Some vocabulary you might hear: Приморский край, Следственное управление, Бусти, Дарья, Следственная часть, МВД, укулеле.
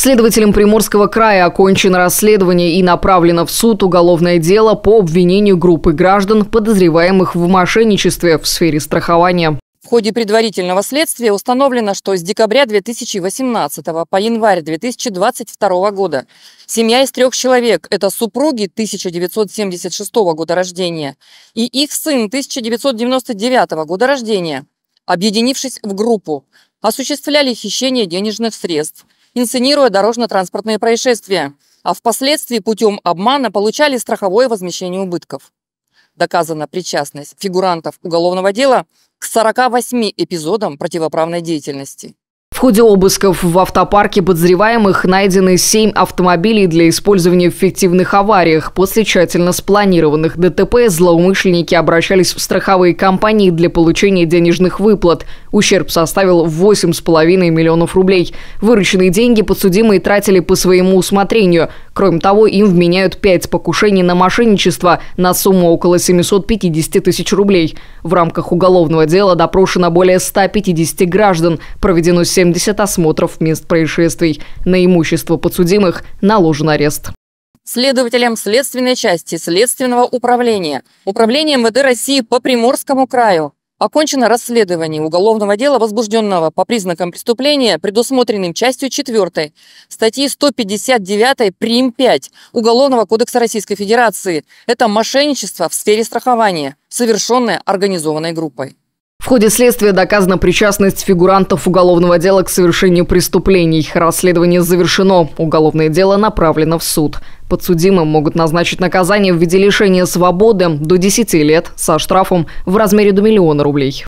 Следователем Приморского края окончено расследование и направлено в суд уголовное дело по обвинению группы граждан, подозреваемых в мошенничестве в сфере страхования. В ходе предварительного следствия установлено, что с декабря 2018 по январь 2022 года семья из 3 человек – это супруги 1976 года рождения и их сын 1999 года рождения, объединившись в группу, осуществляли хищение денежных средств, инсценируя дорожно-транспортные происшествия, а впоследствии путем обмана получали страховое возмещение убытков. Доказана причастность фигурантов уголовного дела к 48 эпизодам противоправной деятельности. В ходе обысков в автопарке подозреваемых найдены 7 автомобилей для использования в фиктивных авариях. После тщательно спланированных ДТП злоумышленники обращались в страховые компании для получения денежных выплат. Ущерб составил 8,5 миллионов рублей. Вырученные деньги подсудимые тратили по своему усмотрению. Кроме того, им вменяют 5 покушений на мошенничество на сумму около 750 тысяч рублей. В рамках уголовного дела допрошено более 150 граждан. Проведено 70 осмотров мест происшествий. На имущество подсудимых наложен арест. Следователям следственной части Следственного управления МВД России по Приморскому краю окончено расследование уголовного дела, возбужденного по признакам преступления, предусмотренным частью 4 статьи 159 прим. 5 Уголовного кодекса Российской Федерации. Это мошенничество в сфере страхования, совершенное организованной группой. В ходе следствия доказана причастность фигурантов уголовного дела к совершению преступлений. Расследование завершено. Уголовное дело направлено в суд. Подсудимым могут назначить наказание в виде лишения свободы до 10 лет со штрафом в размере до 1 миллиона рублей.